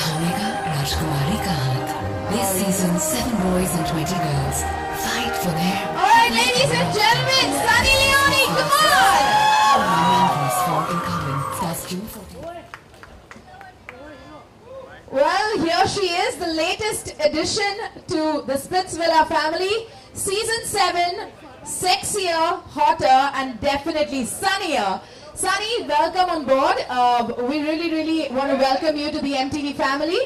थामेगा राजकुमारी का हाथ। This season, 7 boys and 20 girls fight for their. All right, ladies and gentlemen, Sunny Leone, come on! Well, here she is, the latest addition to the Splitsvilla family. Season 7, sexier, hotter, and definitely sunnier. Sunny, welcome on board. We really want to welcome you to the MTV family.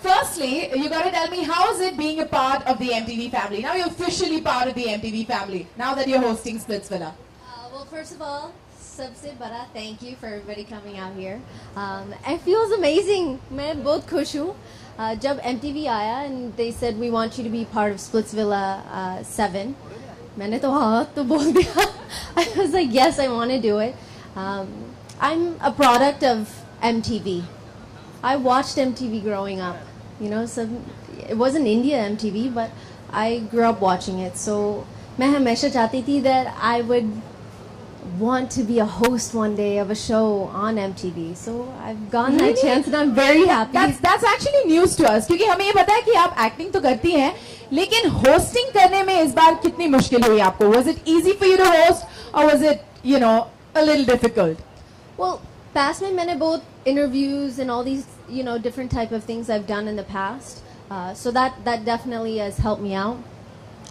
Firstly, you got to tell me, how is it being a part of the MTV family? Now you're officially part of the MTV family, now that you're hosting Splitsvilla. Well, first of all, सबसे बड़ा thank you for everybody coming out here. It feels amazing. मैं बहुत खुश हूँ. जब MTV आया and they said we want you to be part of Splitsvilla 7, मैंने तो हाँ तो बोल दिया. I was like, yes, I want to do it. I'm a product of MTV. I watched MTV growing up, you know, so it wasn't India MTV, but I grew up watching it. So मैं हमेशा चाहती थी that I would want to be a host one day of a show on MTV. So I've gotten that chance and I'm very happy. That's actually news to us, क्योंकि हमें ये पता है कि आप acting तो करती हैं, लेकिन hosting करने में इस बार कितनी मुश्किल हुई आपको? Was it easy for you to host or was it, you know, a little difficult? Well, past में मैंने बहुत interviews and all these, you know, different type of things I've done in the past. So that definitely has helped me out.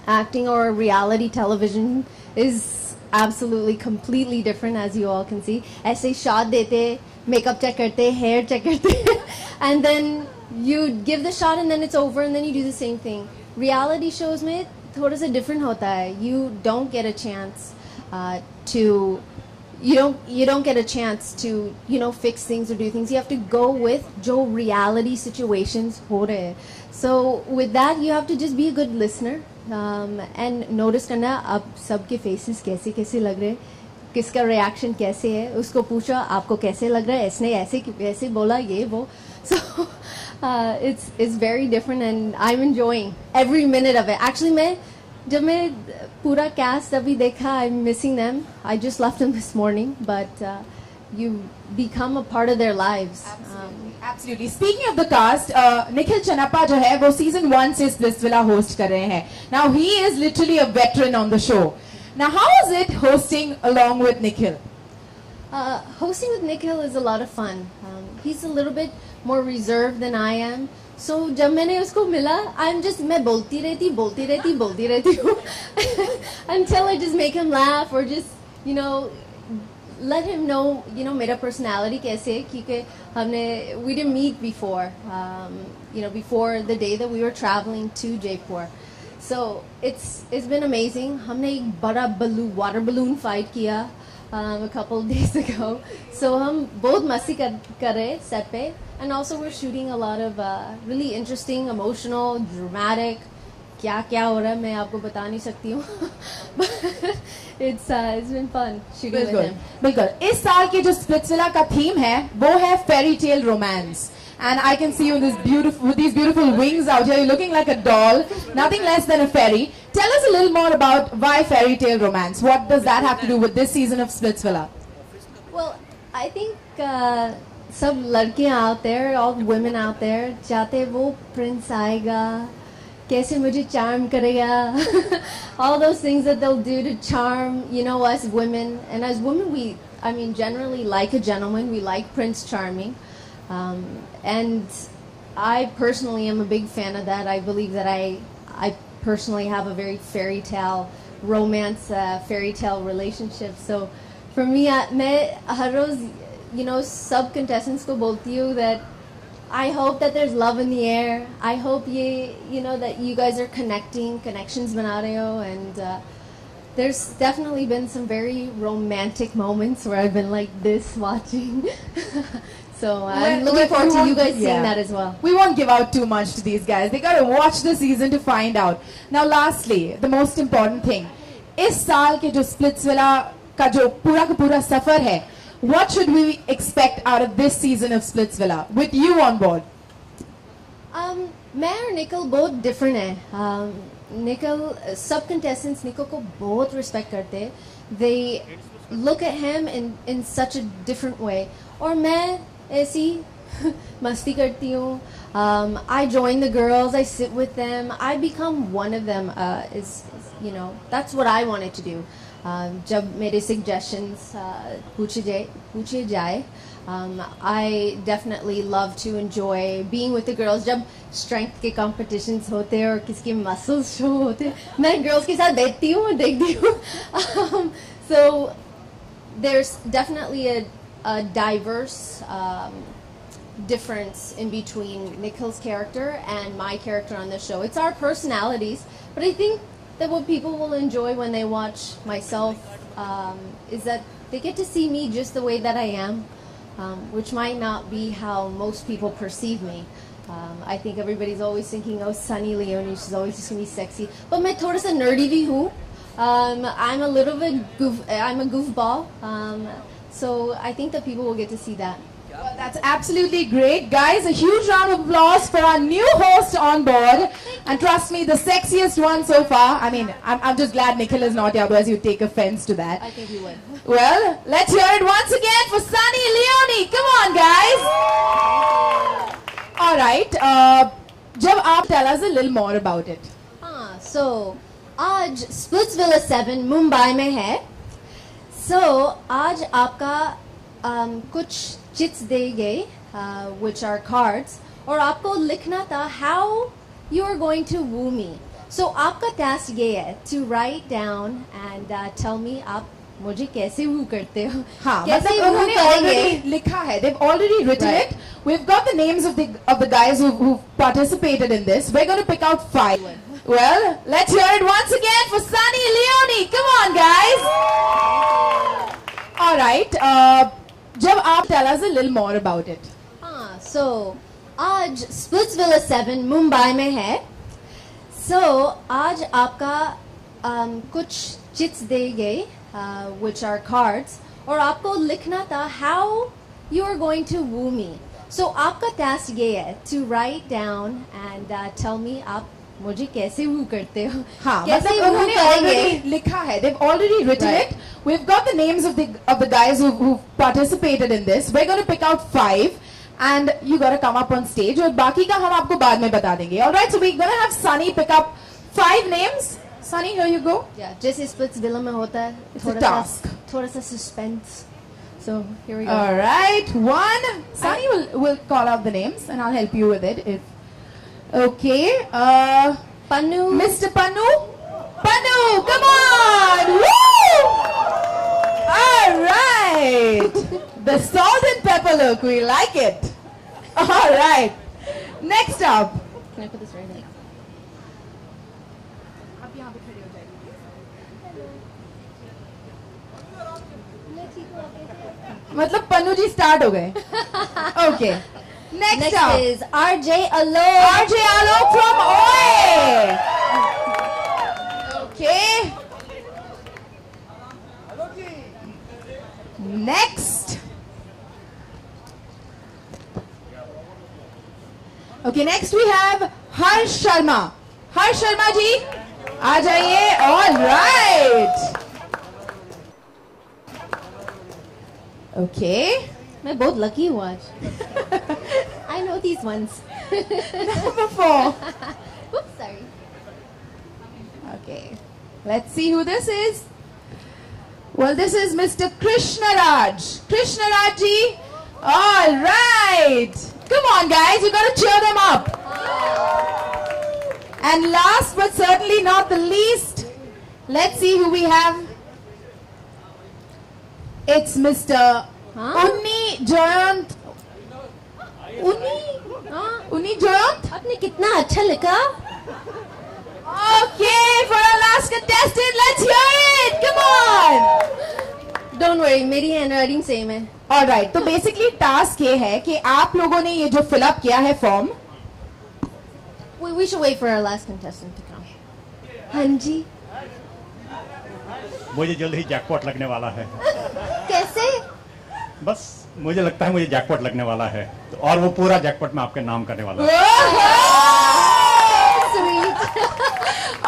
Acting or reality television is absolutely completely different, as you all can see. ऐसे shot देते, makeup check करते, hair check करते, and then you give the shot and then it's over and then you do the same thing. Reality shows में थोड़ा सा different होता है. You don't get a chance to. You don't get a chance to, you know, fix things or do things. You have to go with jo reality situations ho rahe. So with that, you have to just be a good listener and notice karna ab sab ke faces kaise lag rahe, kiska reaction kaise hai, usko pucha aapko kaise lag raha hai, isne aise bola ye wo. So it's very different and I'm enjoying every minute of it. Actually when I pura cast abhi dekha, I'm missing them. I just left them this morning, but you become a part of their lives. Absolutely. Absolutely. Speaking of the cast, Nikhil Channappa jo hai, wo season 1 se Splitsvilla host kar rahe hain. Now he is literally a veteran on the show. Now how is it hosting along with Nikhil? Hosting with Nikhil is a lot of fun. He's a little bit more reserved than I am. So जब मैंने उसको मिला, मैं बोलती रहती हूँ until I just make him laugh or just, you know, let him know, you know, मेरा personality कैसे है, क्योंकि हमने we didn't meet before, you know, before the day that we were traveling to Jaipur. So it's been amazing. हमने एक बड़ा water balloon fight किया a couple of days ago. So हम बहुत मस्ती कर रहे set पे. And also we're shooting a lot of really interesting, emotional, dramatic. क्या हो रहा है मैं आपको बता नहीं सकती हूँ. It's been fun shooting with him. बिल्कुल. इस साल के जो Splitsvilla का theme है, वो है fairy tale romance. And I can see you in this beautiful, with these beautiful wings out here. You're looking like a doll, nothing less than a fairy. Tell us a little more about why fairy tale romance. What does that have to do with this season of Splitsvilla? Well, I think. सब लड़कियां out there, all women out there, चाहते वो prince आएगा, कैसे मुझे charm करेगा, all those things that they'll do to charm, you know, us women. And as women, I mean, generally like a gentleman, we like Prince Charming, and I personally am a big fan of that. I believe that I personally have a very fairy tale romance, fairy tale relationship. So for me, मैं हर रोज, you know, sub contestants ko bolti hu that I hope that there's love in the air. I hope you know that you guys are connections bana rahe ho, and there's definitely been some very romantic moments where I've been like this watching. So I'm looking forward to you guys seeing that as well. We won't give out too much to these guys. They got to watch the season to find out. Now lastly, the most important thing, is saal ke jo Splitsvilla ka jo pura safar hai, what should we expect out of this season of Splitsvilla with you on board? मैं और निकल बहुत different हैं. निकल सब contestants निकल को बहुत respect करते हैं. They look at him in such a different way. और मैं ऐसी मस्ती करती हूँ. I join the girls, I sit with them, I become one of them. You know, that's what I wanted to do. जब मेरे suggestions पूछे जाए, I definitely love to enjoy being with the girls. जब strength के competitions होते हैं और किसके muscles show होते हैं, मैं girls के साथ बैठती हूँ और देखती हूँ. So there's definitely a diverse difference in between Nikhil's character and my character on the show. It's our personalities, but I think that what people will enjoy when they watch myself is that they get to see me just the way that I am, which might not be how most people perceive me. I think everybody's always thinking, oh, Sunny Leone, she's always just gonna be sexy. But मैं थोड़ा सा nerdy भी हूँ. I'm a little bit I'm a goofball. So I think that people will get to see that. Well, that's absolutely great, guys. A huge round of applause for our new host on board. And trust me, the sexiest one so far. I mean, I'm just glad Nikhil is not here, otherwise you'd take offense to that. I think he would. Well, let's hear it once again for Sunny Leone. Come on, guys. All right. Jab aap, tell us a little more about it. So, आज Splits Villa 7 Mumbai में है. So, आज आपका कुछ chits दिए गए, which are cards, और आपको लिखना था how you are going to woo me. So आपका task ये है to write down and tell me आप मुझे कैसे woo करते हो. हाँ, मतलब उन्होंने already लिखा है. They've already written it. We've got the names of the guys who participated in this. We're going to pick out 5. Well, let's hear it once again for Sunny Leone. Come on, guys. All right. Jab aap, tell us a little more about it. So आज Splits Villa 7 Mumbai में है. So आज आपका कुछ chits दिए गए, which are cards, और आपको लिखना था how you are going to woo me. So आपका task ये है to write down and tell me आप मुझे कैसे woo करते हो. हाँ, मतलब उन्होंने already लिखा है. They've already written it. We've got the names of the guys who participated in this. We're going to pick out 5, and you got to come up on stage. और बाकी का हम आपको बाद में बता देंगे. All right, so we're going to have Sunny pick up 5 names. Sunny, here you go. Yeah, जैसे Splits Villa में होता है. It's a task. थोड़ा सा suspense. So here we go. All right, 1. Sunny will call out the names, and I'll help you with it if. Okay, Panu. Mr. Panu. Panu, come on! Woo! All right. The salt and pepper look, we like it. All right. Next up. Can I put this right here? मतलब पन्नू जी start हो गए. Okay. Next up is RJ Alok. RJ Alok from OA. Okay. Next. Okay, next we have Harsh Sharma. Harsh Sharma ji, aa jaiye. All right. Okay. मैं बहुत lucky हूँ आज. I know these ones. Number 4. Oops, sorry. Okay, let's see who this is. Well, this is Mr. Krishnaraj. Krishnaraj ji, all right. Come on, guys, you got to cheer them up. And last but certainly not the least, let's see who we have. It's Mr. Unni Jayant. Unni Jayant. आपने कितना अच्छा लिखा. Okay, for our last contestant, let's hear it. Come on. Don't worry, मेरी handwriting same है. All right. तो basically task ये है कि आप लोगों ने ये जो fill up किया है form. We should wait for our last contestant to come. हाँ जी. मुझे जल्दी jackpot लगने वाला है. कैसे? बस मुझे लगता है मुझे जैकपॉट लगने वाला है और वो पूरा जैकपॉट में आपके नाम करने वाला है.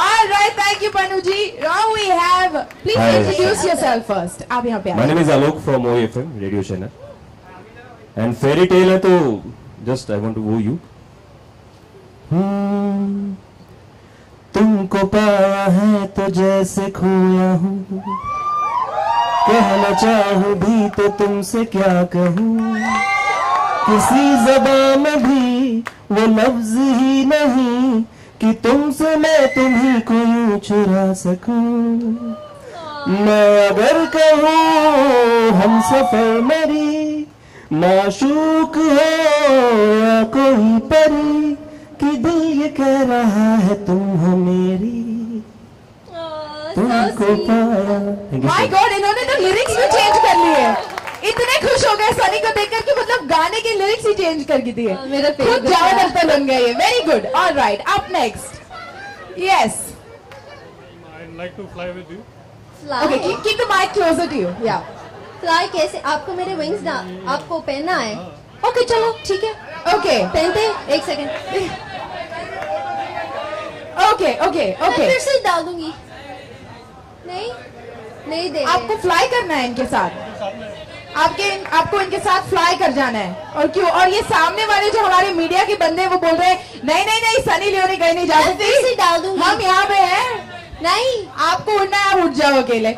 All right, thank you, Panu ji. Now we have. Please introduce yourself first. आप यहाँ पे. My name is Alok from OAFM radio channel. And fairy tale है तो just I want to woo you. तुमको पाया है तो जैसे खोया हूँ, कहना चाहूँ भी तो तुमसे क्या कहूँ, किसी ज़बान में भी वो लफ्ज़ ही नहीं कि तुमसे मैं तुम्हीं को यूं चुरा सकूँ। मैं अगर कहूँ हम सफर मेरी माशूक हो या कोई परी, कि दिल ये कह रहा है तुम हो मेरी। तुमको पाया। माय गॉड, इन्होंने तो लिरिक्स भी चेंज कर लिए। इतने खुश हो गए सनी को देखकर कि मतलब गाने के लिरिक्स ही चेंज करके दिए। मेरा खुद ज्यादा बन गया ये। Very good, all right, up next. Yes, I like to fly with you. Okay, keep the mic closer to you. या फ्लाई कैसे? आपको मेरे विंग्स ना आपको पहनना है। ओके, चलो ठीक है। ओके, पहनते एक सेकंड। ओके ओके ओके, फिर से डाल दूंगी। नहीं नहीं दे, आपको फ्लाई करना है इनके साथ। आपको इनके साथ फ्लाई कर जाना है। और क्यों? और ये सामने वाले जो हमारे मीडिया के बंदे वो बोल रहे हैं नहीं नहीं नहीं, सनी लियोनी कहीं नहीं जा सकती, हम यहाँ पे हैं। नहीं, आपको उड़ना है, आप उठ जाओ अकेले।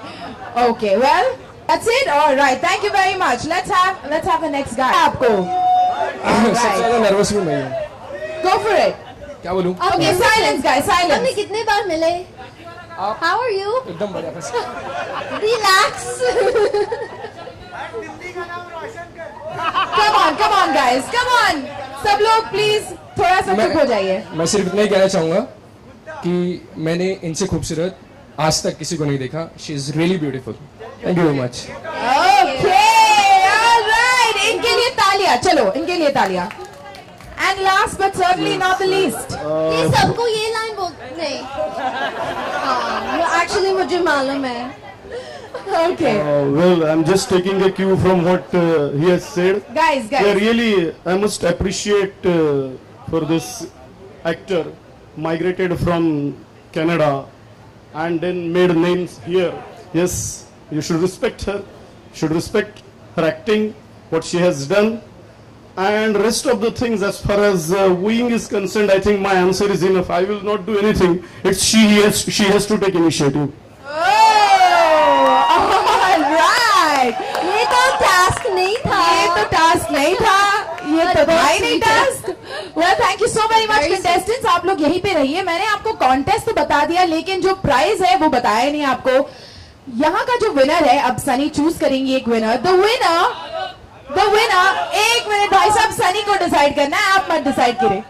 Okay, well that's it, alright, thank you very much. Let's have the next guy. आपको सबसे ज्यादा नर्वस हूं मैं, गो फॉर इट। क्या बोलूं? Okay, silence guys, silence. हमने कितने बार मिले? How are you? एकदम बढ़िया, बस relax. Come on guys, come on, सब लोग प्लीज थोड़ा सा चुप हो जाइए। मैं सिर्फ इतना ही कहना चाहूँगा कि मैंने इनसे खूबसूरत आज तक किसी को नहीं देखा। She is really beautiful. Thank you very much. Okay, alright, इनके लिए तालियां। चलो, इनके लिए तालियां। And last but certainly not the least, ये सबको ये लाइन बोलते नहीं, एक्चुअली मुझे मालूम है। Okay. Well, I'm just taking a cue from what he has said. Guys. Yeah, really, I must appreciate for this actor, migrated from Canada and then made names here. Yes, you should respect her. Should respect her acting, what she has done, and rest of the things as far as wooing is concerned. I think my answer is enough. I will not do anything. It's she has to take initiative. ये तो task नहीं था, ये तो भाई नहीं task. Well, thank you so very much contestants, आप लोग यहीं पे रहिए। मैंने आपको कॉन्टेस्ट तो बता दिया, लेकिन जो प्राइज है वो बताया नहीं आपको। यहाँ का जो विनर है, अब सनी चूज करेंगी एक विनर। द विनर, एक मिनट भाई साहब, सनी को डिसाइड करना है, आप मत डिसाइड करें।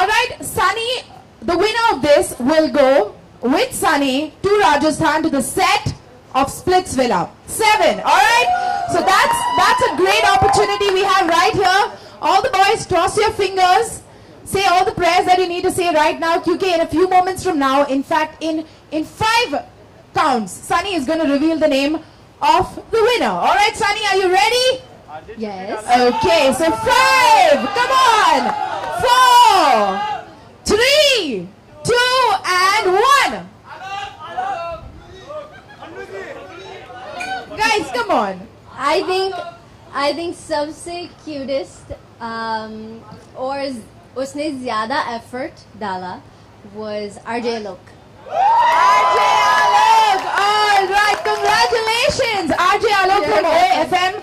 Alright, Sunny, the winner of this will go with Sunny to Rajasthan, to the set of Splitsvilla 7. All right, so that's a great opportunity we have right here. All the boys, toss your fingers, say all the prayers that you need to say right now, kyunki in a few moments from now, in fact in 5 counts, Sunny is going to reveal the name of the winner. All right, Sunny, are you ready? Yes. Okay, so 5, come on, 4, 3, 2, and 1. Guys, come on. I think सबसे cutest और उसने ज्यादा effort डाला was RJ Alok. RJ Alok, all right, congratulations, RJ Alok from OFM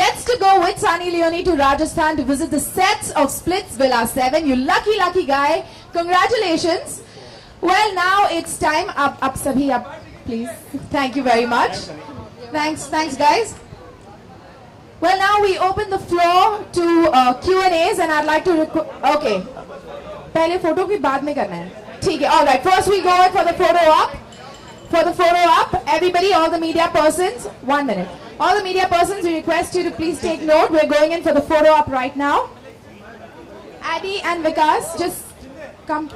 gets to go with Sunny Leone to Rajasthan to visit the sets of Splitsvilla 7. You lucky guy, congratulations. Well, now it's time. आप सभी आप please. Thank you very much. Thanks guys. Well, now we open the floor to Q&As and I'd like to okay, पहले photo की बाद में करना है, ठीक है? All right, first we go for the photo op. Everybody, all the media persons, 1 minute. All the media persons, we request you to please take note. We're going in for the photo op right now. Adi and Vikas, just come.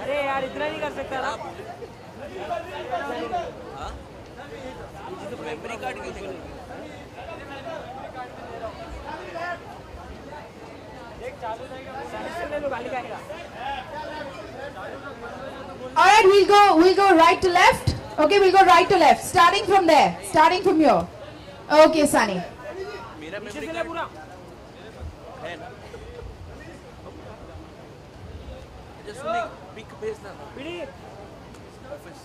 अरे यार, इतना नहीं कर सकता आप। Memory card कैसे Alright, we'll go right to left. Okay, we'll go right to left. Starting from there. Starting from here. Okay, Sunny. मेरा memory card पूरा है ना? जस्ट सुनिए, पिक भेजना था. बिल्ली. Office.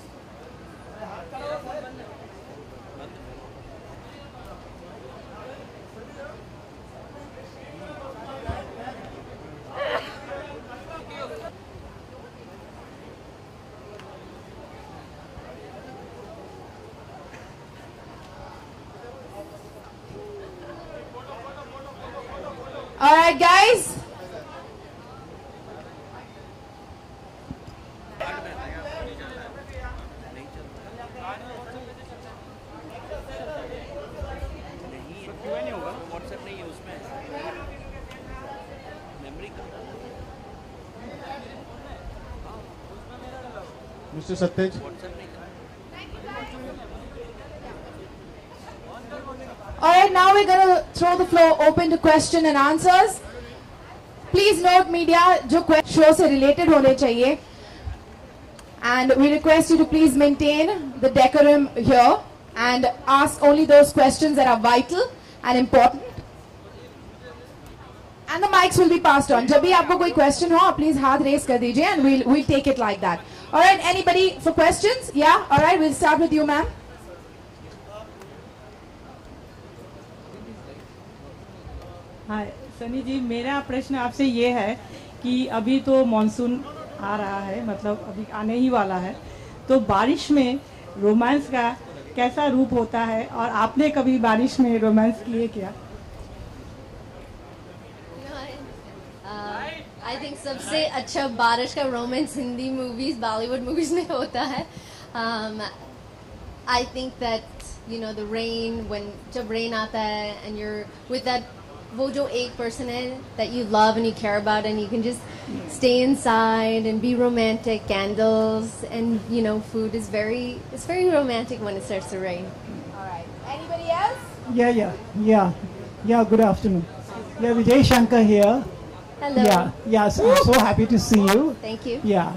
All right, guys. Mr. Satyaj. All right, now we're going to throw the floor open to question and answers. Please note, media, जो show से related होने चाहिए, and we request you to please maintain the decorum here and ask only those questions that are vital and important. And the mics will be passed on. जब भी आपको कोई question हो, please हाथ raise कर दीजिए and we'll take it like that. All right, anybody for questions? Yeah. All right, we'll start with you, ma'am. हाँ सनी जी, मेरा प्रश्न आपसे ये है कि अभी तो मॉनसून आ रहा है, मतलब अभी आने ही वाला है, तो बारिश में रोमांस का कैसा रूप होता है और आपने कभी बारिश में रोमांस किए क्या? आई थिंक सबसे अच्छा बारिश का romance Hindi movies, Bollywood movies में होता है. I think that you know the rain, when जब रेन आता है and you are with that, वो जो एक पर्सन है that you love and you care about and you can just stay inside and be romantic, candles and you know food is very romantic when it starts to rain. All right. Anybody else? Yeah. Good afternoon. Yeah, Vijay Shankar here. Hello. Yeah. So I'm so happy to see you. Thank you. Yeah.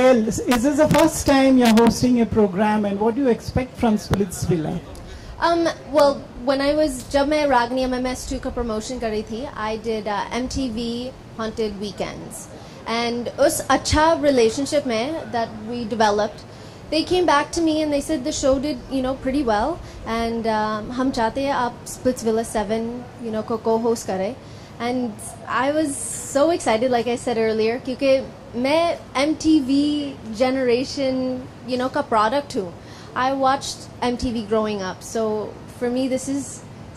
Well, is this the first time you're hosting a program, and what do you expect from Splitsvilla? Well, when I was जब मैं रागनी MMS2 का promotion कर रही थी, I did MTV Haunted Weekends, and उस अच्छा relationship में that we developed, they came back to me and they said the show did pretty well, and हम चाहते हैं आप Splitsvilla 7 को co-host करें, and I was so excited, like I said earlier, क्योंकि मैं MTV generation का product हूँ. I watched MTV growing up, so for me this is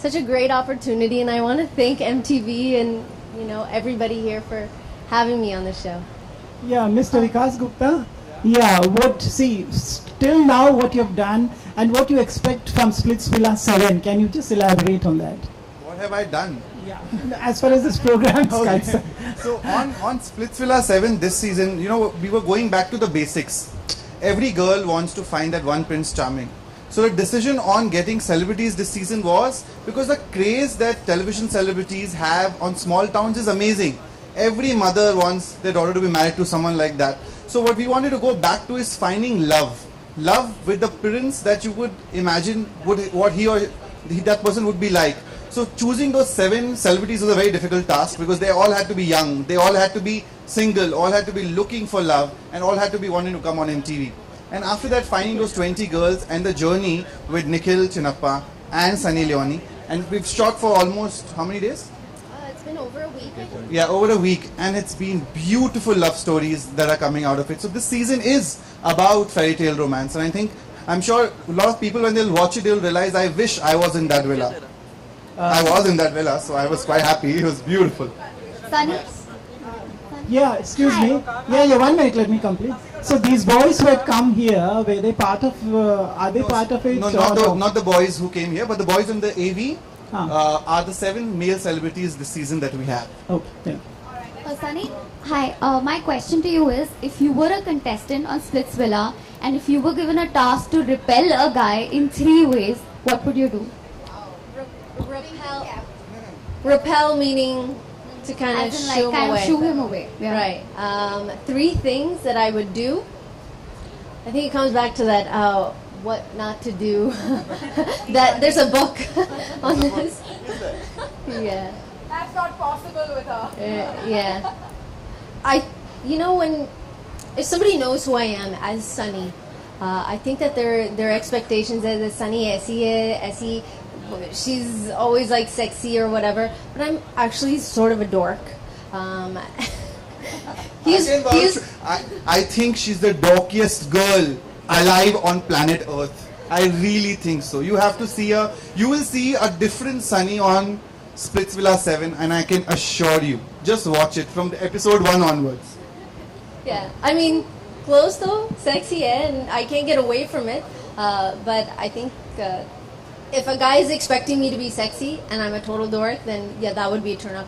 such a great opportunity, and I want to thank MTV and everybody here for having me on the show. Yeah, Mr. Vikas Gupta. Yeah, till now what you've done and what you expect from Splitsvilla 7. Can you just elaborate on that? What have I done? Yeah, as far as this program is concerned. So on Splitsvilla 7 this season, we were going back to the basics. Every girl wants to find that one Prince Charming. So the decision on getting celebrities this season was because the craze that television celebrities have on small towns is amazing. Every mother wants their daughter to be married to someone like that. So what we wanted to go back to is finding love. Love with the prince that you would imagine what he or that person would be like. So choosing those 7 celebrities was a very difficult task because they all had to be young, they all had to be single, all had to be looking for love, and all had to be wanting to come on MTV. And after that, finding those 20 girls and the journey with Nikhil Chinappa and Sunny Leone, and we've shot for almost how many days? It's been over a week, I think. Yeah, over a week, and it's been beautiful love stories that are coming out of it. So this season is about fairy tale romance, and I'm sure a lot of people when they'll watch it, they'll realize I wish I was in that villa. I was in that villa, so I was quite happy. It was beautiful. Sunny. Yeah, excuse me. Yeah, 1 minute, let me complete. So these boys who had come here, were they part of, are they part of it? No, not the boys who came here, but the boys in the AV are the 7 male celebrities this season that we have. Okay. All right. Sunny, hi. My question to you is, if you were a contestant on Splitsvilla and if you were given a task to repel a guy in 3 ways, what would you do? Repel. Yeah. Repel meaning to kind of shoo him away. Shoo him away. Yeah. Right. 3 things that I would do. I think it comes back to that. What not to do. That there's a book on this. Yeah. That's not possible with her. Yeah. You know, if somebody knows who I am as Sunny, I think that their expectations as Sunny Essie, she's always like sexy or whatever, but I'm actually sort of a dork. I think she's the dorkiest girl alive on planet Earth. I really think so. You have to see her. You will see a different Sunny on Splitsvilla 7, and I can assure you, just watch it from the episode 1 onwards. Yeah, I mean, close though, sexy, yeah, and I can't get away from it. But I think if a guy is expecting me to be sexy and I'm a total dork, then yeah, that would be a turn off.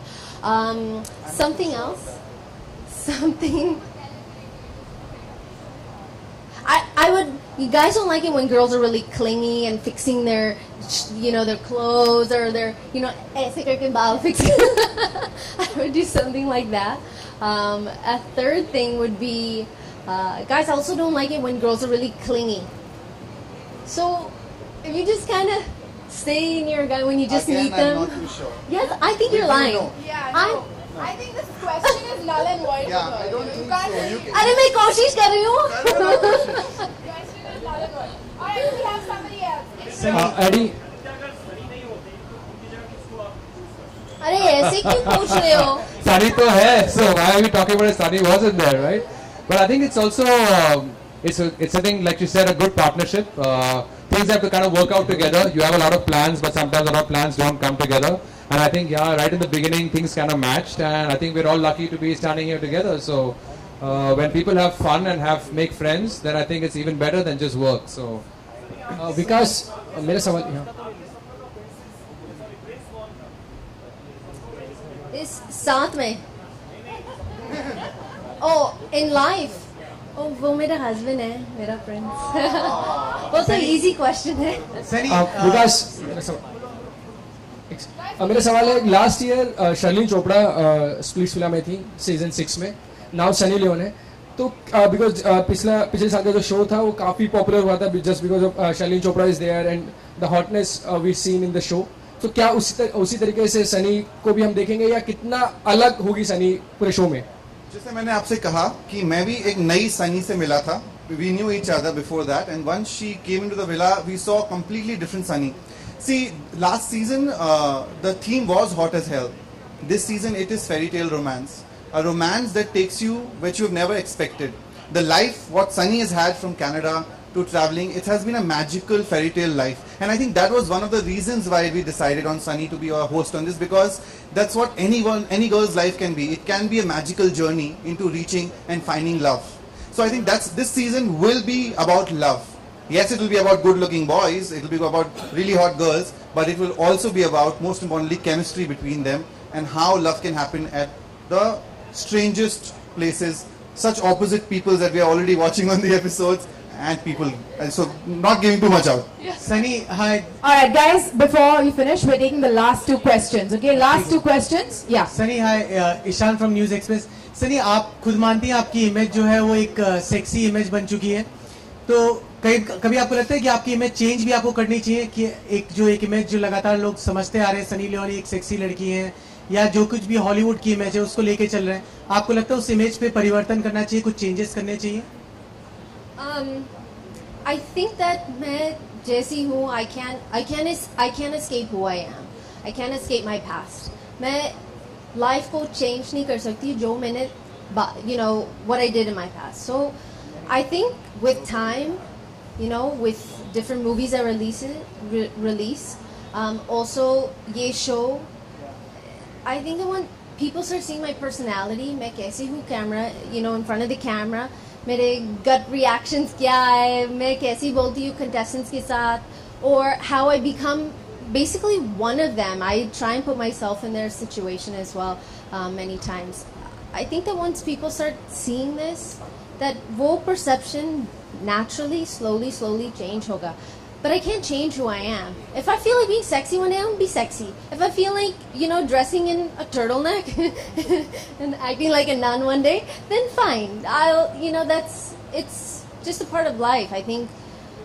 Something else? Something. I would. You guys don't like it when girls are really clingy and fixing their, you know, their clothes or their, you know, fixing. I would do something like that. A third thing would be, guys also don't like it when girls are really clingy. So if you just kind of stay near a guy when you just meet them. I'm not too sure. Yes, I think you're lying. No. Yeah, no. I think this question is null and void. Yeah, I don't think so. I'm trying. The question is null and void. Alright, we have somebody else. Eddie. अरे ऐसे क्यों पूछ रहे हो? Sunny तो है, so why are we talking about Sunny wasn't there, right? But I think it's also it's a thing, like you said, a good partnership. Things have to kind of work out together. You have a lot of plans, but sometimes a lot of plans don't come together. And I think, yeah, right in the beginning, things kind of matched, and I think we're all lucky to be standing here together. So when people have fun and make friends, then I think it's even better than just work. So because is saath mein. Oh, in life. Oh, वो मेरा husband है, मेरा friend. That's an easy question है. Because. मेरा सवाल है, last year Sherlyn Chopra Splitsvilla में थी सीजन 6 में, नाउ सनी लियोन है, तो बिकॉज पिछले साल का जो शो था वो काफी पॉपुलर हुआ था just because of Sherlyn Chopra is there and the hotness we seen in the show. तो क्या उसी तरीके से सनी को भी हम देखेंगे या कितना अलग होगी सनी पूरे शो में? जैसे मैंने आपसे कहा कि मैं भी एक नई सनी से मिला था. We knew each other before that and once she came into the villa we saw completely different Sunny. See, last season the theme was hot as hell. This season it is fairy tale romance, a romance that takes you which you've never expected. The life what Sunny has had from Canada to traveling, it has been a magical fairy tale life, and I think that was one of the reasons why we decided on Sunny to be our host on this, because that's what any girl's life can be. It can be a magical journey into reaching and finding love. So I think this season will be about love. Yes, it will be about good-looking boys, it will be about really hot girls, but it will also be about, most importantly, chemistry between them and how love can happen at the strangest places, such opposite people that we are already watching on the episodes and people. And so, not giving too much out. Yeah. Sunny, hi. Alright, guys, before we finish, we're taking the last 2 questions, okay? Last 2 questions, yeah. Sunny, hi. Ishan from News Express. Sunny, आप खुद मानती हैं आपकी image जो है वो एक sexy image बन चुकी है, तो कभी आपको लगता है कि आपकी इमेज चेंज भी आपको करनी चाहिए कि एक इमेज जो लगातार लोग समझते आ रहे हैं सनी लियोन एक सेक्सी लड़की है या जो कुछ भी हॉलीवुड की इमेज है उसको लेके चल रहे हैं, आपको लगता है उस इमेज पे परिवर्तन करना चाहिए, कुछ चेंजेस करने चाहिए? I think that मैं जैसी हूँ, I can escape who I am. I can escape my past. मैं लाइफ को चेंज नहीं कर सकती जो मैंने you know what I did in my past. So I think with time, you know, with different movies that release, also ये show, I think that when people start seeing my personality, मैं कैसी हूँ camera, you know, in front of the camera, मेरे gut reactions क्या है, मैं कैसी बोलती हूँ contestants के साथ, or how I become basically one of them. I try and put myself in their situation as well many times. I think that once people start seeing this, that वो perception naturally, slowly change होगा. But I can't change who I am. If I feel like being sexy one day, I'm gonna be sexy. If I feel like, you know, dressing in a turtleneck and acting like a nun one day, then fine. I'll, you know, it's just a part of life. I think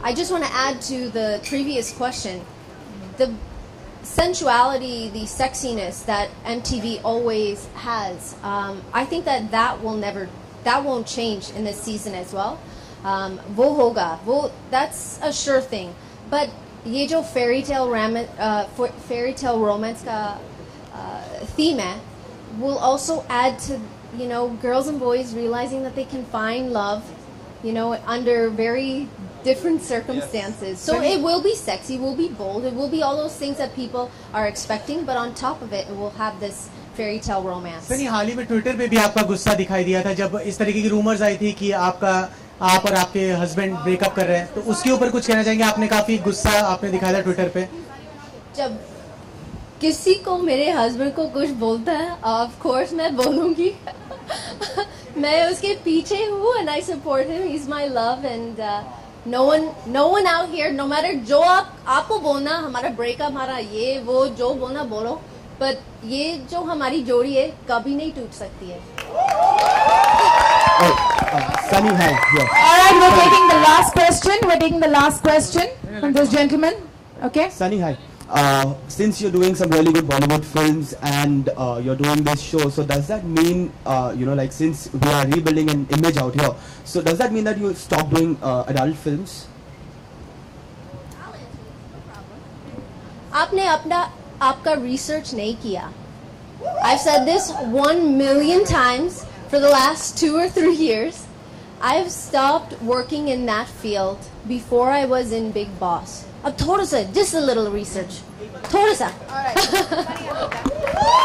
I just want to add to the previous question, the sensuality, the sexiness that MTV always has. I think that will never, that won't change in this season as well. वो होगा, वो, that's a sure thing. But ये जो fairy tale romance का theme है, will also add to, you know, girls and boys realizing that they can find love, you know, under very different circumstances. Yes. So it will be sexy, will be bold, it will be all those things that people are expecting, but on top of it, it will have this fairy tale romance. Sunny, हाल ही में Twitter पे भी आपका गुस्सा दिखाई दिया था जब इस तरीके की रूमर्स आई थी कि आप और आपके हस्बैंड ब्रेकअप कर रहे हैं, तो उसके ऊपर कुछ कहना चाहेंगे? आपने काफी गुस्सा आपने दिखाया था ट्विटर पे. जब किसी को मेरे हस्बैंड को कुछ बोलता है, ऑफ कोर्स मैं बोलूंगी. मैं उसके पीछे हूँ and I support him. He's my love and no one out here, no matter जो आपको बोलना, हमारा ब्रेकअप, हमारा ये वो जो बोलना बोलो, बट ये जो हमारी जोड़ी है कभी नहीं टूट सकती है. Sunny, hi. Yes. All right, we're taking the last question. We're taking the last question from this gentleman. Okay. Sunny, hi. Since you're doing some really good Bollywood films and you're doing this show, so does that mean, you know, like since we are rebuilding an image out here, so does that mean that you stop doing adult films? I'll answer. No problem. आपने आपका research नहीं किया. I've said this 1 million times. For the last 2 or 3 years, I've stopped working in that field before I was in Big Boss. अब थोड़ा सा, just a little research, थोड़ा सा.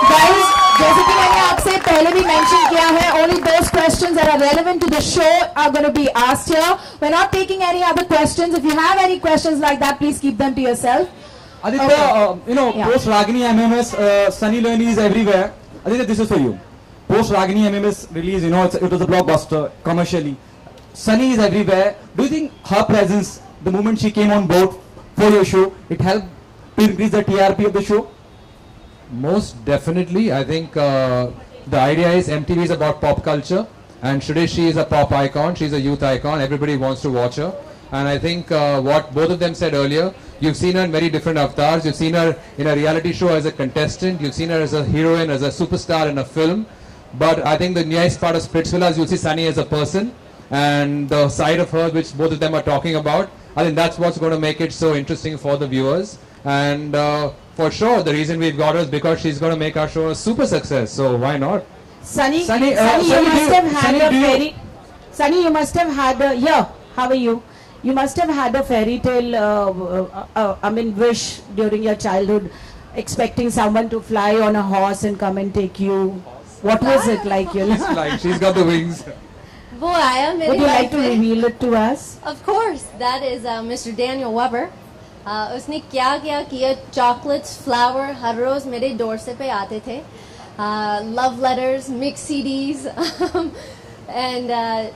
Guys, जैसे कि मैंने आपसे पहले भी mention किया है, only those questions that are relevant to the show are going to be asked here. We're not taking any other questions. If you have any questions like that, please keep them to yourself. Aditya, you know, post Ragini MMS, Sunny Leone is everywhere. Aditya, this is for you. Post Ragini MMS release, you know, it was a blockbuster commercially. Sunny is everywhere. Do you think her presence, the moment she came on board for your show, it helped to increase the TRP of the show? Most definitely. I think the idea is MTV is about pop culture, and today she is a pop icon, she's a youth icon, everybody wants to watch her. And I think what both of them said earlier, you've seen her in very different avatars, you've seen her in a reality show as a contestant, you've seen her as a heroine, as a superstar in a film. But I think the nice part of Spritzvilla is you'll see Sunny as a person and the side of her which both of them are talking about. I think that's what's going to make it so interesting for the viewers. And for sure, the reason we've got her is because she's going to make our show a super success. So why not? Sunny, you must have had a... Yeah, how are you? You must have had a fairy tale, I mean, wish during your childhood, expecting someone to fly on a horse and come and take you. What was it like, you know? It's like she's got the wings. Would you like to reveal it to us? Of course. That is Mr. Daniel Weber. उसने क्या क्या किया? Chocolates, flour, हर रोज मेरे डोरसे पे आते थे. Love letters, mixed CDs, and I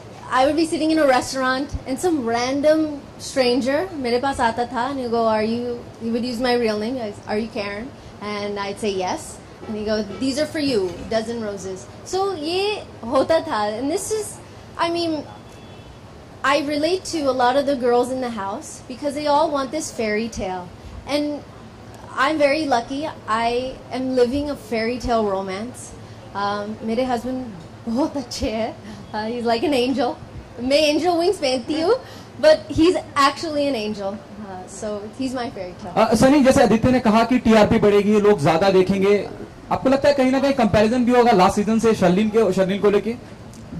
would be sitting in a restaurant and some random stranger मेरे पास आता था and you go, are you? He would use my real name. Are you Karen? And I'd say yes. And he goes, these are for you, dozen roses. So ye hota tha, and this is, I mean, I relate to a lot of the girls in the house because they all want this fairy tale, and I'm very lucky. I am living a fairy tale romance. Mere husband bahut achhe hai. He's like an angel. Main angel wings pehnti hu, but he's actually an angel. So he's my fairy tale. Sunny, जैसे आदित्य ने कहा कि TRP बढ़ेगी, लोग ज़्यादा देखेंगे. आपको लगता है कहीं ना कहीं कंपैरिजन भी होगा लास्ट सीजन से शर्लिन को लेके?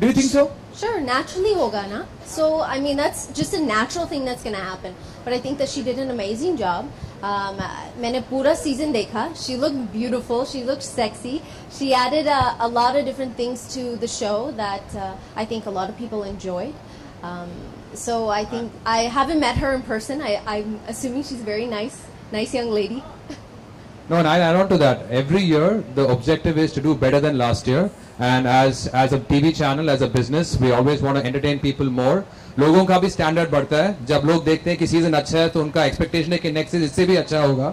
Do you think so? Sure, naturally होगा ना. So I mean that's just a natural thing that's gonna happen. But I think that she did an amazing job. मैंने पूरा सीजन देखा. She looked beautiful. She looked sexy. She added a lot of different things to the show that I think a lot of people enjoyed. So I think I haven't met her in person. I'm assuming she's a very nice young lady. No, and I'll add on to that. Every year, the objective is to do better than last year. And as a TV channel, as a business, we always want to entertain people more. लोगों का भी standard बढ़ता है. जब लोग देखते हैं कि season अच्छा है, तो उनका expectation है कि next season इससे भी अच्छा होगा.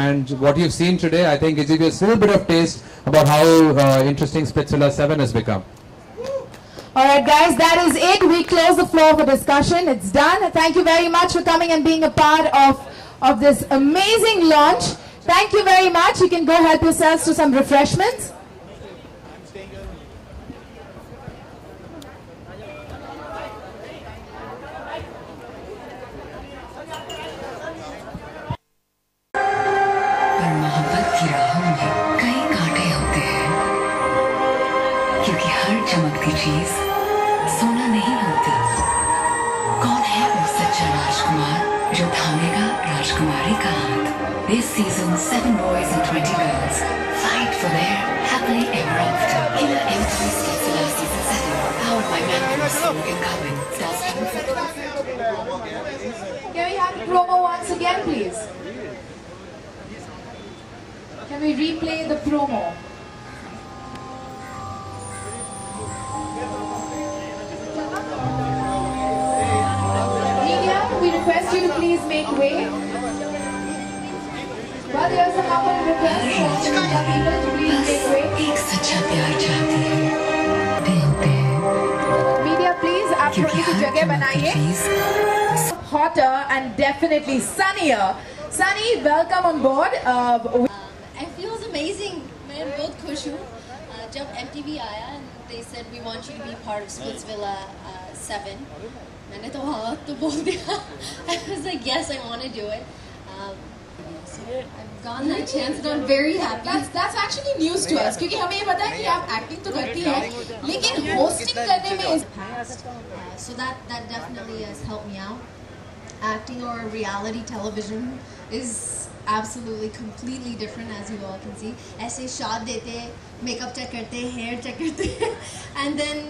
And what you've seen today, I think, gives you a little bit of taste about how interesting Splitsvilla 7 has become. All right, guys, that is it. We close the floor for discussion. It's done. Thank you very much for coming and being a part of this amazing launch. Thank you very much. You can go help yourselves to some refreshments. This season, 7 boys and 20 girls fight for their happily ever after. Killer M3 Splitsvilla Season 7, powered by Mangalore and Garvin. Can we have the promo once again, please? Can we replay the promo? Media, we request you to please make way. Well, there's a couple of requests for people to please take away. Media, please, आप थोड़ी सी जगह बनाइए. Hotter and definitely sunnier. Sunny, welcome on board. It feels amazing. मैं बहुत खुश हूँ. जब MTV आया, they said we want you to be part of Splitsvilla 7. मैंने तो हाँ तो बोल दिया. I was like, yes, I want to do it. I've gotten that chance and I'm very happy. That's actually news to us because we know that you are acting, but hosting is past. So that definitely has helped me out. Acting or reality television is absolutely completely different, as you all can see. ऐसे shot देते, makeup check करते, hair check करते, and then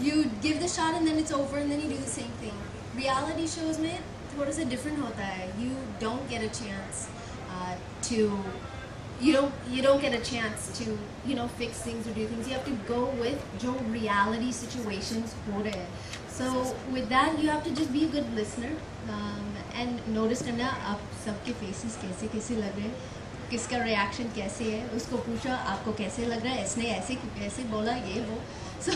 you give the shot and then it's over and then you do the same thing. Reality shows में थोड़ा सा different होता है. You don't get a chance. You don't get a chance to fix things or do things. You have to go with जो reality situations हो रहे हैं. So with that you have to just be a good listener and notice करना आप सबके faces कैसे कैसे लग रहे हैं, किसका reaction कैसे है, उसको पूछा आपको कैसे लग रहा है, इसने ऐसे कैसे बोला ये वो. So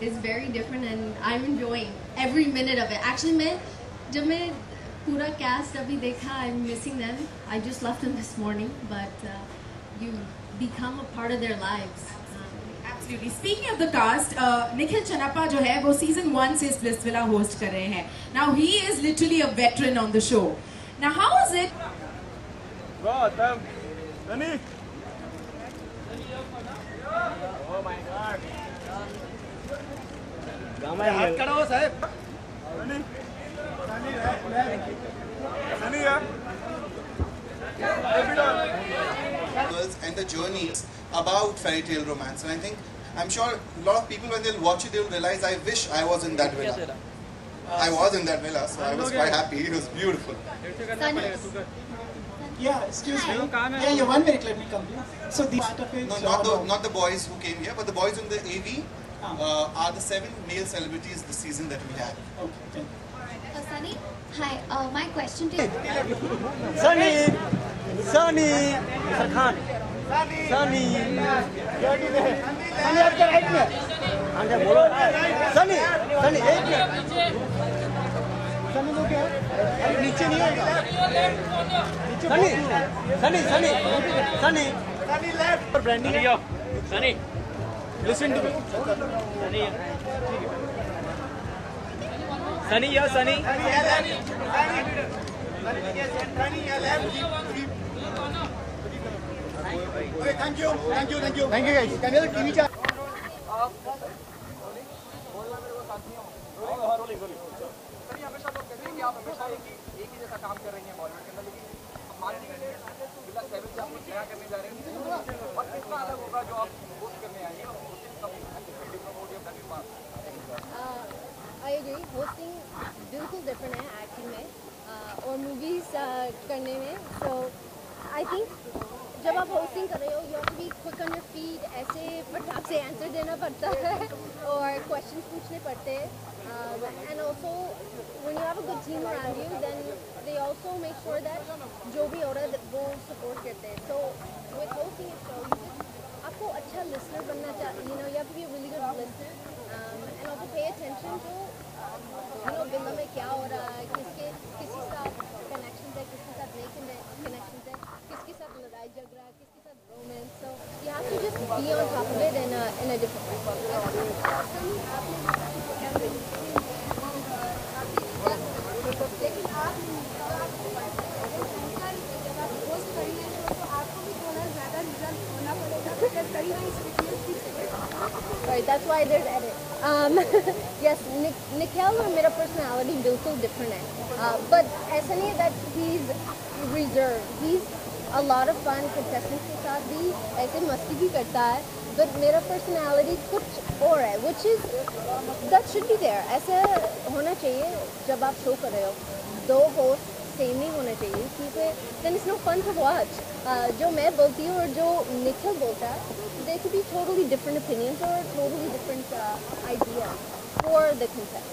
it's very different and I'm enjoying every minute of it. Actually मैं जब मैं पूरा cast अभी देखा, I'm missing them. I just left them this morning, but you become a part of their lives. Absolutely. Speaking of the cast, Nikhil Channappa जो है वो season 1 से Splitsvilla host कर रहे हैं. Now he is literally a veteran on the show. Now how is it? वाह तम, तनिक. Oh my God. हाथ करो साहब. तनिक. And the journey is about fairy tale romance, and I think I'm sure a lot of people when they'll watch it they'll realize I wish I was in that villa. I was in that villa, so I was quite happy. It was beautiful. Yeah, excuse me. Yeah, 1 minute, let me come here. So the part of it. No, not the boys who came here, but the boys in the AV are the 7 male celebrities this season that we had. Okay. Sunny, hi. My question to you. Sunny. Sunny, आपके right में. आंधे बोलो. Sunny, एक में. Sunny तो क्या? नीचे नहीं होगा. Sunny left. पर branding है. Sunny, listen to me. Sunny, yeah, Sunny. Okay, thank you. Thank you, guys. Can you have a TV channel? I agree. Hosting बिल्कुल different है acting में और movies करने में, so I think जब आप होस्टिंग कर रहे हो you have to be quick on your feet, ऐसे फटाफट से आंसर देना पड़ता है और क्वेश्चंस पूछने पड़ते हैं. And also when you have a good team around you then they also make sure that जो भी हो रहा है वो सपोर्ट करते हैं. So with hosting it shows आपको अच्छा लिसनर बनना चाहिए, you know you have to be a really good listener and also pay attention to you know बिना में क्या हो रहा है, किसके किसी साथ कनेक्शन है, किसके साथ नहीं कनेक्शन है, किसके साथ लड़ाई झगड़ा, किसके साथ romance. So you have to just be on top of it in a different. लेकिन आप पोस्ट करी है तो आपको भी थोड़ा ज़्यादा रिजल्ट होना पड़ेगा. Right, that's why there's edit. Yes, Nikhil and my personality is so different. But ऐसा नहीं है that he's reserved. He's a lot of fun contestants के साथ भी ऐसे मस्ती भी करता है. But मेरा personality कुछ और है, which is that should be there. ऐसा होना चाहिए जब आप show कर रहे हो. दो host सेम नहीं होना चाहिए क्योंकि then it's no fun to watch. जो मैं बोलती हूँ और जो निखिल बोलता है, there could be totally different opinions or totally different ideas for the contest.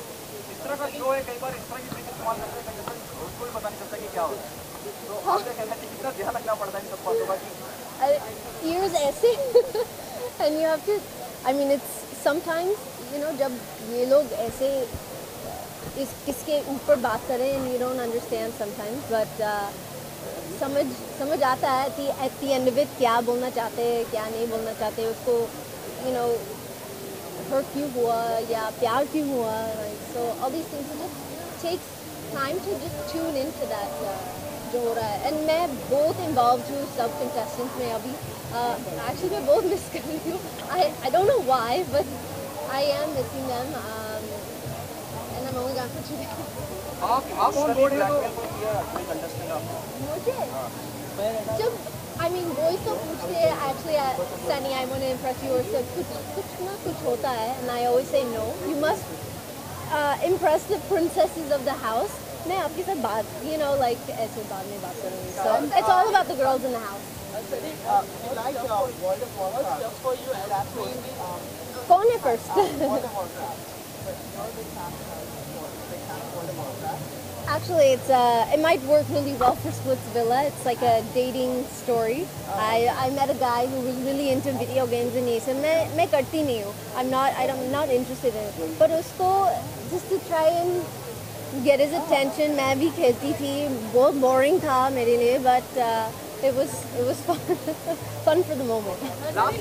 इस तरह का शो है, कई बार इस तरह की चीजें इस्तेमाल करते हैं कि उसको भी पता नहीं चलता कि क्या हो रहा है. तो आपसे कहना चाहिए कितना ध्यान रखना पड़ता है इन सब बातों का. Ears ऐसे and you have to, I mean it's sometimes you know जब ये लोग ऐसे इस किसके ऊपर बात करें and you don't understand sometimes but समझ आता है कि at the end of it क्या बोलना चाहते हैं क्या नहीं बोलना चाहते, उसको you know hurt क्यों हुआ या प्यार क्यों हुआ. So all these things it just takes time to just tune into that जो हो रहा है. And मैं बहुत involved हूँ सब contestants में अभी. Actually मैं बहुत miss कर रही हूँ. I don't know why but I am missing them. And I'm only gone for 2 days. आप कौन बोल रहे हो? मुझे जब I mean boys तो पूछते हैं actually Sunny I want to impress you or so कुछ ना कुछ होता है and I always say no you must impress the princesses of the house. मैं आपके साथ बात you know like ऐसे बाद में बात करूँगी. So it's all about the girls in the house. कौन है first? Actually, it's it might work really well for Splits Villa. It's like a dating story. I met a guy who was really into video games and he said, "मैं करती नहीं हूँ. I'm not interested in it." But उसको just to try and get his attention, मैं भी खेलती थी. बहुत boring था मेरे लिए, but it was fun fun for the moment. Last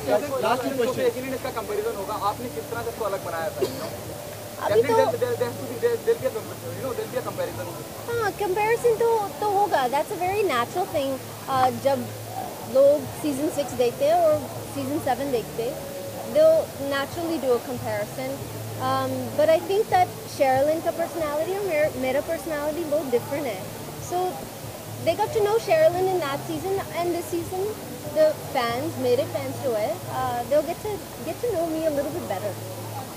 season को लेकिन इसका comparison होगा. आपने किस तरह इसको अलग बनाया था? अभी तो हाँ कंपैरिजन तो होगा. That's a very natural thing. जब लोग सीजन 6 देखते हैं और सीजन 7 देखते हैं they naturally do a comparison. But I think that Sherlyn का पर्सनालिटी और मेरा पर्सनालिटी बहुत डिफरेंट है. So they got to know Sherlyn in that season and this season the fans मेरे फैंस जो है they will get to know me a little bit better.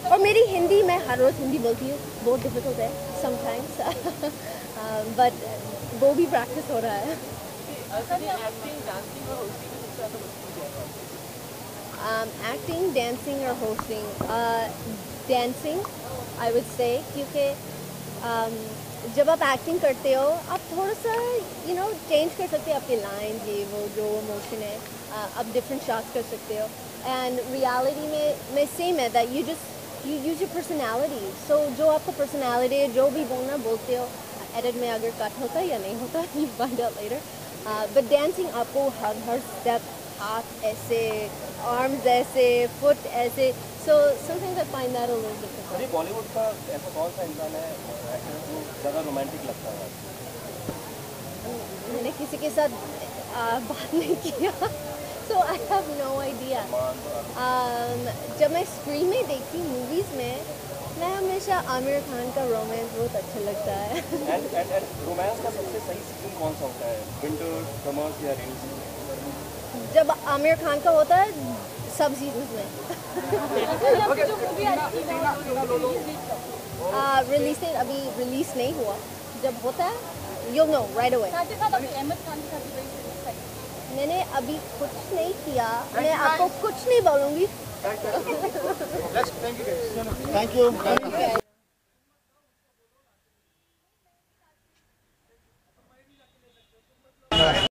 और मेरी हिंदी मैं हर रोज़ हिंदी बोलती हूँ, बहुत डिफिकल्ट है समटाइम्स बट वो भी प्रैक्टिस हो रहा है. एक्टिंग डांसिंग और hosting. Dancing I would say क्योंकि जब आप एक्टिंग करते हो आप थोड़ा सा यू नो चेंज कर सकते हो आपके लाइन ये वो जो इमोशन है आप डिफरेंट शॉट्स कर सकते हो. एंड रियलिटी में सेम है that you use your personality. So जो आपका personality है जो भी बोलना बोलते हो edit में अगर कट होता है या नहीं होता you find out later. But dancing आपको हर step हाथ ऐसे arms ऐसे foot ऐसे. So sometimes I find that a little difficult. अरे Bollywood का ऐसा कौन सा इंसान है जो ज़्यादा romantic लगता है? मैंने किसी के साथ बात नहीं किया. So I have no idea. जब मैं स्क्रीन में देखती मूवीज़ में मैं हमेशा आमिर खान का रोमांस बहुत अच्छा लगता है. And रोमांस का सबसे सही सीजन कौन सा होता है? विंटर, समर या रेनी सीजन? जब आमिर खान का होता है सब सीजन में. रिलीज डेट अभी रिलीज नहीं हुआ. जब होता है you'll know right away. मैंने अभी कुछ नहीं किया, मैं आपको कुछ नहीं बोलूँगी। Thank you.